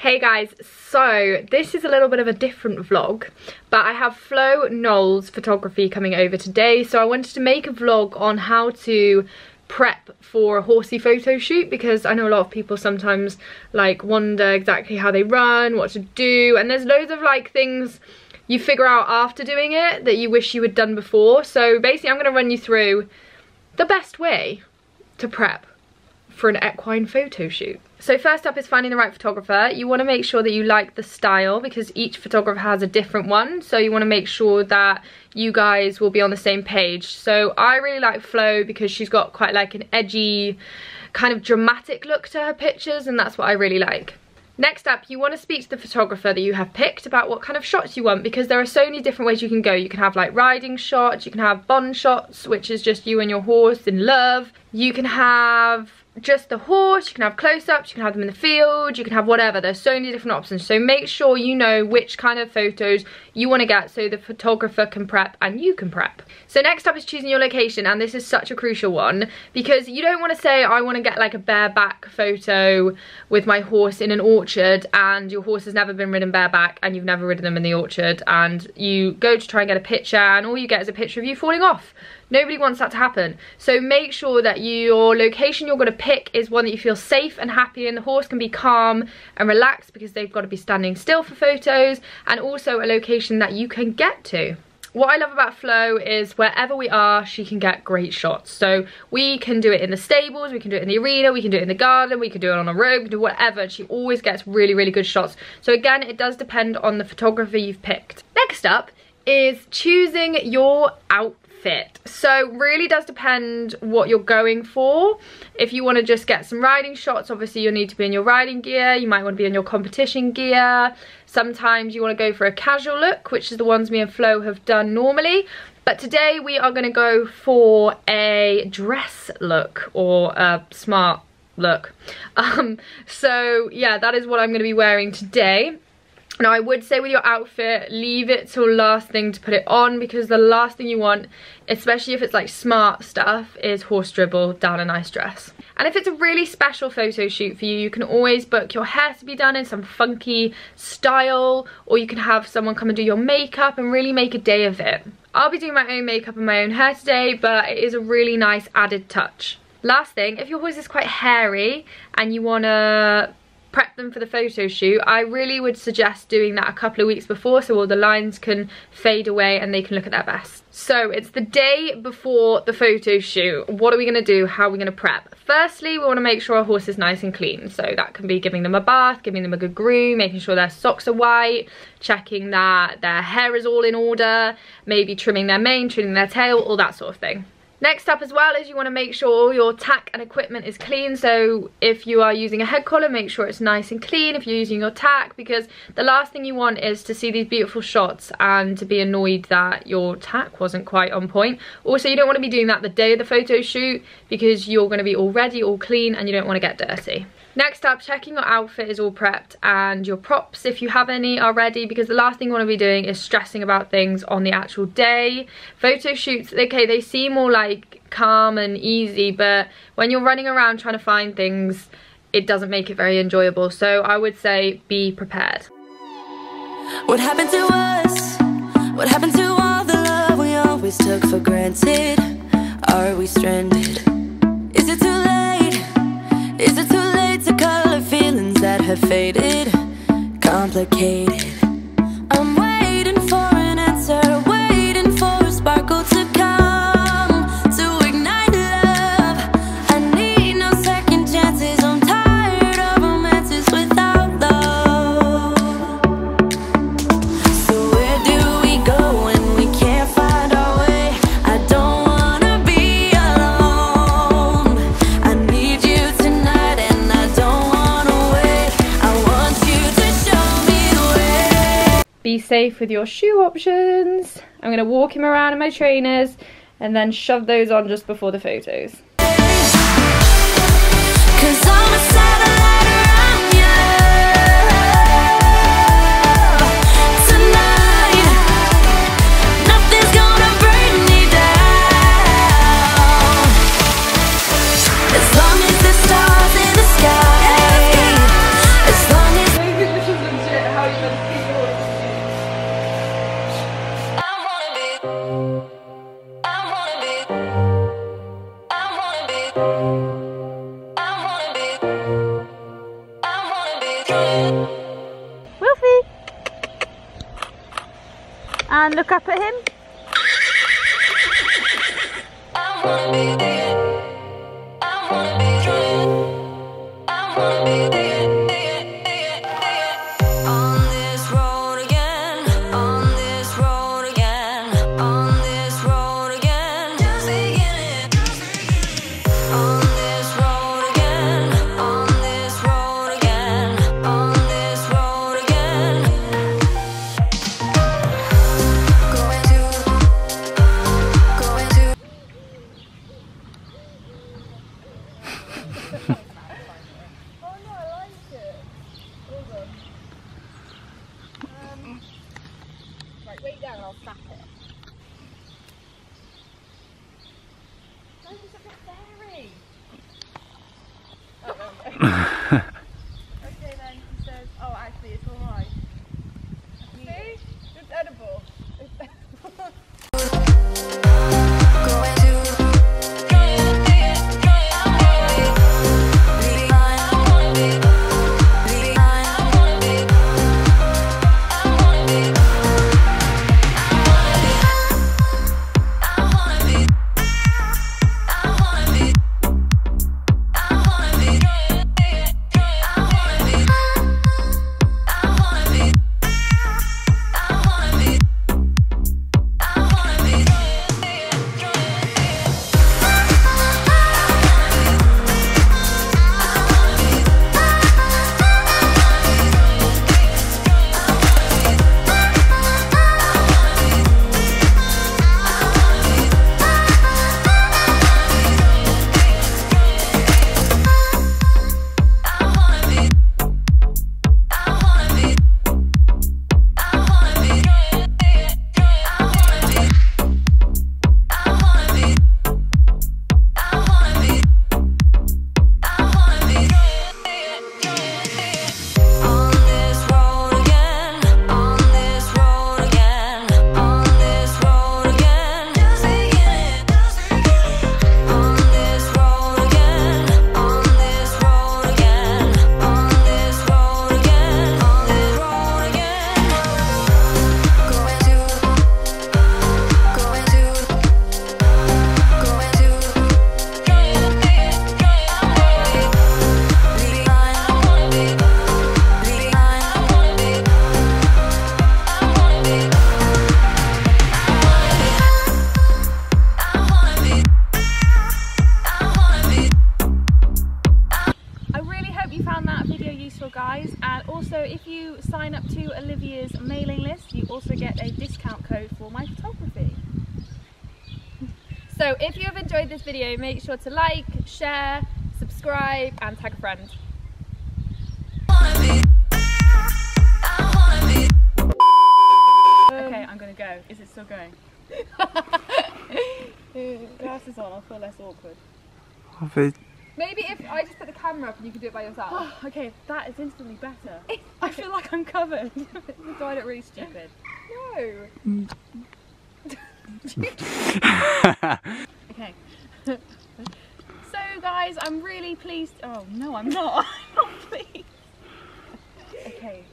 Hey guys, so this is a little bit of a different vlog, but I have Flo Knoyle's photography coming over today, so I wanted to make a vlog on how to prep for a horsey photo shoot, because I know a lot of people sometimes like wonder exactly how they run, what to do, and there's loads of like things you figure out after doing it that you wish you had done before. So basically I'm going to run you through the best way to prep for an equine photo shoot. So first up is finding the right photographer. You want to make sure that you like the style, because each photographer has a different one, so you want to make sure that you guys will be on the same page. So I really like Flo because she's got quite like an edgy kind of dramatic look to her pictures, and that's what I really like. Next up, you want to speak to the photographer that you have picked about what kind of shots you want, because there are so many different ways you can go. You can have like riding shots, you can have bond shots, which is just you and your horse in love. You can have just the horse, you can have close-ups, you can have them in the field, you can have whatever. There's so many different options. So make sure you know which kind of photos you want to get so the photographer can prep and you can prep. So next up is choosing your location, and this is such a crucial one, because you don't want to say, I want to get like a bareback photo with my horse in an orchard, and your horse has never been ridden bareback and you've never ridden them in the orchard, and you go to try and get a picture and all you get is a picture of you falling off. Nobody wants that to happen. So make sure that your location you're going to pick is one that you feel safe and happy in. The horse can be calm and relaxed because they've got to be standing still for photos, and also a location that you can get to. What I love about Flo is wherever we are, she can get great shots. So we can do it in the stables, we can do it in the arena, we can do it in the garden, we can do it on a road, we can do whatever. She always gets really, really good shots. So again, it does depend on the photographer you've picked. Next up is choosing your outfit. So really does depend what you're going for. If you want to just get some riding shots, obviously you'll need to be in your riding gear. You might want to be in your competition gear. Sometimes you want to go for a casual look, which is the ones me and Flo have done normally. But today we are going to go for a dress look or a smart look. So yeah, that is what I'm going to be wearing today. Now I would say with your outfit, leave it till last thing to put it on, because the last thing you want, especially if it's like smart stuff, is horse dribble down a nice dress. And if it's a really special photo shoot for you, you can always book your hair to be done in some funky style, or you can have someone come and do your makeup and really make a day of it. I'll be doing my own makeup and my own hair today, but it is a really nice added touch. Last thing, if your horse is quite hairy and you want to prep them for the photo shoot, I really would suggest doing that a couple of weeks before, so all the lines can fade away and they can look at their best. So it's the day before the photo shoot. What are we going to do? How are we going to prep? Firstly, we want to make sure our horse is nice and clean, so that can be giving them a bath, giving them a good groom, making sure their socks are white, checking that their hair is all in order, maybe trimming their mane, trimming their tail, all that sort of thing. Next up as well is you want to make sure all your tack and equipment is clean. So if you are using a head collar, make sure it's nice and clean if you're using your tack, because the last thing you want is to see these beautiful shots and to be annoyed that your tack wasn't quite on point. Also, you don't want to be doing that the day of the photo shoot, because you're going to be all ready, all clean, and you don't want to get dirty. Next up, checking your outfit is all prepped and your props, if you have any, are ready, because the last thing you want to be doing is stressing about things on the actual day. Photo shoots, okay, they seem all like calm and easy, but when you're running around trying to find things, it doesn't make it very enjoyable. So I would say be prepared. What happened to us? What happened to all the love we always took for granted? Are we stranded? Is it too late? Is it too late to color feelings that have faded? Complicated. I'm waiting for an answer, waiting for a sparkle to come, to ignite love. I need no second chances, I'm tired of romances without love. So where do we go when we can't find our way? I don't wanna be alone. I need you tonight, and be safe with your shoe options. I'm going to walk him around in my trainers and then shove those on just before the photos. As long as the stars in the sky, as long as Wilfie! And look up at him. I wanna be there. I wanna be true. I wanna be there. Right, wait down and I'll snap it. No, it's like a fairy. Oh, okay. Okay, then he says, oh, actually, it's alright. See? It's edible. It's edible. Guys, and also if you sign up to Olivia's mailing list, you also get a discount code for my photography. So if you have enjoyed this video, make sure to like, share, subscribe and tag a friend. Okay, I'm gonna go. Is it still going? Glasses on, I'll feel less awkward. Maybe if I just put the camera up and you can do it by yourself. Oh, okay, that is instantly better. I feel like I'm covered. Do I look really stupid? No. Okay. So guys, I'm really pleased. Oh no, I'm not. I'm not pleased. Okay.